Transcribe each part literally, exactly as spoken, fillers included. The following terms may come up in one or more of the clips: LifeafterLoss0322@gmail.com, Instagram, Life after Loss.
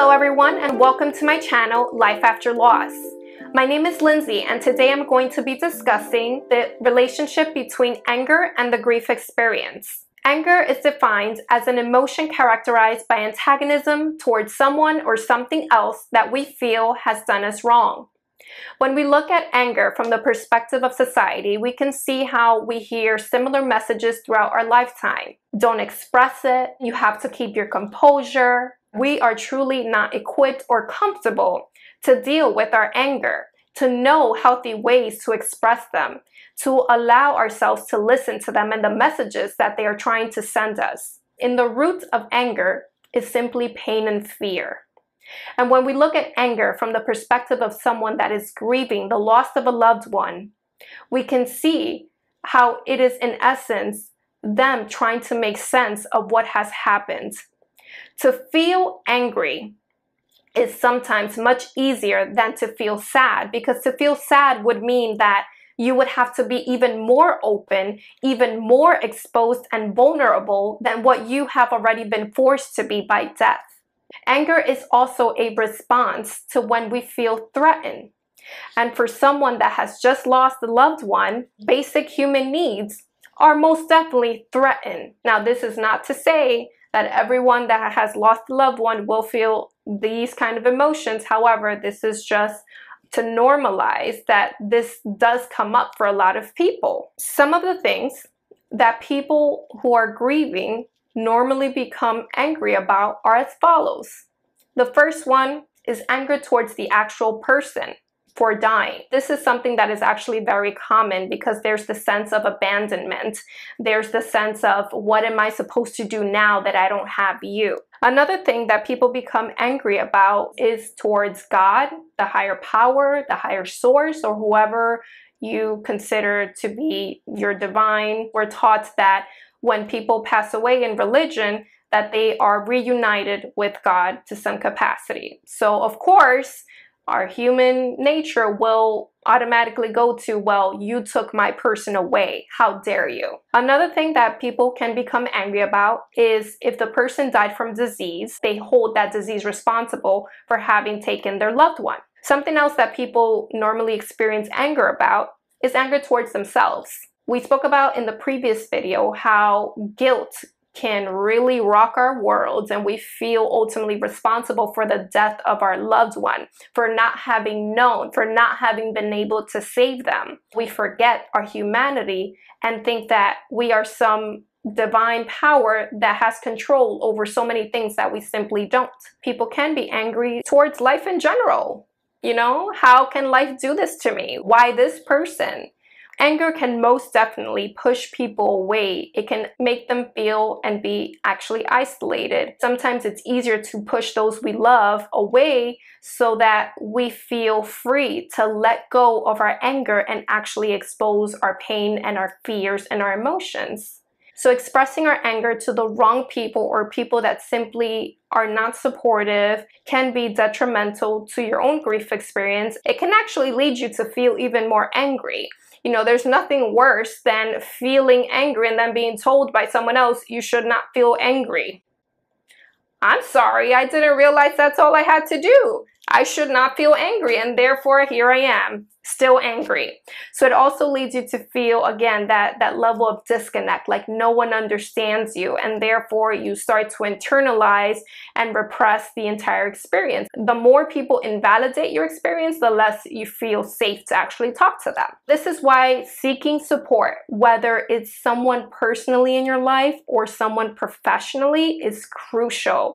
Hello everyone and welcome to my channel, Life After Loss. My name is Lindsay and today I'm going to be discussing the relationship between anger and the grief experience. Anger is defined as an emotion characterized by antagonism towards someone or something else that we feel has done us wrong. When we look at anger from the perspective of society, we can see how we hear similar messages throughout our lifetime. Don't express it, you have to keep your composure. We are truly not equipped or comfortable to deal with our anger, to know healthy ways to express them, to allow ourselves to listen to them and the messages that they are trying to send us. In the root of anger is simply pain and fear. And when we look at anger from the perspective of someone that is grieving the loss of a loved one, we can see how it is in essence them trying to make sense of what has happened. To feel angry is sometimes much easier than to feel sad, because to feel sad would mean that you would have to be even more open, even more exposed and vulnerable than what you have already been forced to be by death. Anger is also a response to when we feel threatened. And for someone that has just lost a loved one, basic human needs are most definitely threatened. Now, this is not to say that everyone that has lost a loved one will feel these kind of emotions. However, this is just to normalize that this does come up for a lot of people. Some of the things that people who are grieving normally become angry about are as follows. The first one is anger towards the actual person for dying. This is something that is actually very common because there's the sense of abandonment. There's the sense of, what am I supposed to do now that I don't have you? Another thing that people become angry about is towards God, the higher power, the higher source, or whoever you consider to be your divine. We're taught that when people pass away in religion, that they are reunited with God to some capacity. So of course, our human nature will automatically go to, well, you took my person away, how dare you? Another thing that people can become angry about is if the person died from disease, they hold that disease responsible for having taken their loved one. Something else that people normally experience anger about is anger towards themselves. We spoke about in the previous video how guilt can really rock our worlds and we feel ultimately responsible for the death of our loved one, for not having known, for not having been able to save them. We forget our humanity and think that we are some divine power that has control over so many things that we simply don't. People can be angry towards life in general. You know, how can life do this to me? Why this person? Anger can most definitely push people away. It can make them feel and be actually isolated. Sometimes it's easier to push those we love away so that we feel free to let go of our anger and actually expose our pain and our fears and our emotions. So expressing our anger to the wrong people or people that simply are not supportive can be detrimental to your own grief experience. It can actually lead you to feel even more angry. You know, there's nothing worse than feeling angry and then being told by someone else, you should not feel angry. I'm sorry, I didn't realize that's all I had to do. I should not feel angry, and therefore here I am, still angry. So it also leads you to feel, again, that, that level of disconnect, like no one understands you, and therefore you start to internalize and repress the entire experience. The more people invalidate your experience, the less you feel safe to actually talk to them. This is why seeking support, whether it's someone personally in your life or someone professionally, is crucial.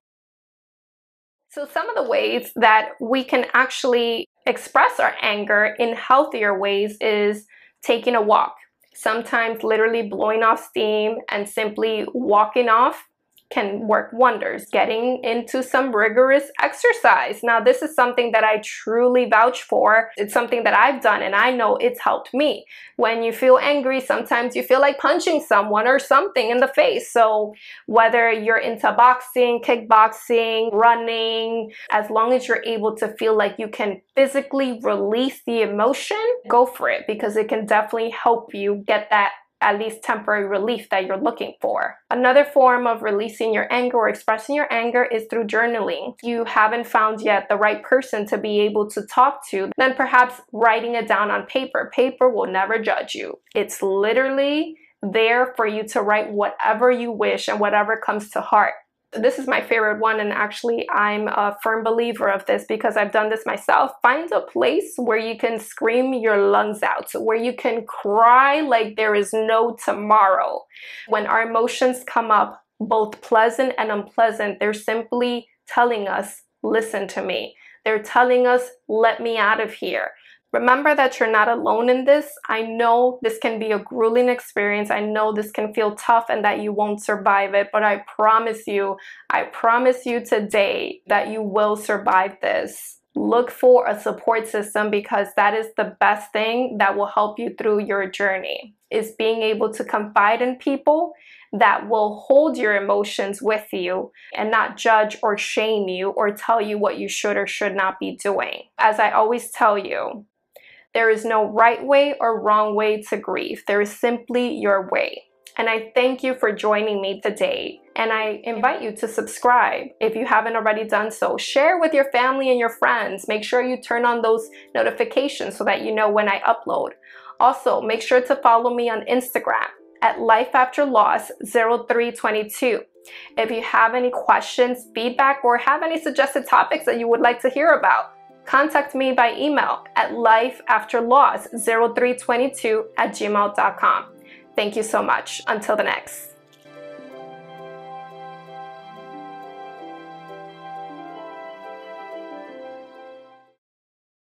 So some of the ways that we can actually express our anger in healthier ways is taking a walk. Sometimes literally blowing off steam and simply walking off can work wonders. Getting into some rigorous exercise. Now, this is something that I truly vouch for. It's something that I've done and I know it's helped me. When you feel angry, sometimes you feel like punching someone or something in the face. So whether you're into boxing, kickboxing, running, as long as you're able to feel like you can physically release the emotion, go for it, because it can definitely help you get that at least temporary relief that you're looking for. Another form of releasing your anger or expressing your anger is through journaling. If you haven't found yet the right person to be able to talk to, then perhaps writing it down on paper. Paper will never judge you. It's literally there for you to write whatever you wish and whatever comes to heart. This is my favorite one, and actually I'm a firm believer of this because I've done this myself. Find a place where you can scream your lungs out, where you can cry like there is no tomorrow. When our emotions come up, both pleasant and unpleasant, they're simply telling us, listen to me. They're telling us, let me out of here. Remember that you're not alone in this. I know this can be a grueling experience. I know this can feel tough and that you won't survive it, but I promise you, I promise you today that you will survive this. Look for a support system because that is the best thing that will help you through your journey, is being able to confide in people that will hold your emotions with you and not judge or shame you or tell you what you should or should not be doing. As I always tell you, there is no right way or wrong way to grieve. There is simply your way. And I thank you for joining me today. And I invite you to subscribe if you haven't already done so. Share with your family and your friends. Make sure you turn on those notifications so that you know when I upload. Also, make sure to follow me on Instagram at Life After Loss zero three twenty-two. If you have any questions, feedback, or have any suggested topics that you would like to hear about, contact me by email at lifeafterloss zero three twenty-two at gmail dot com. Thank you so much. Until the next.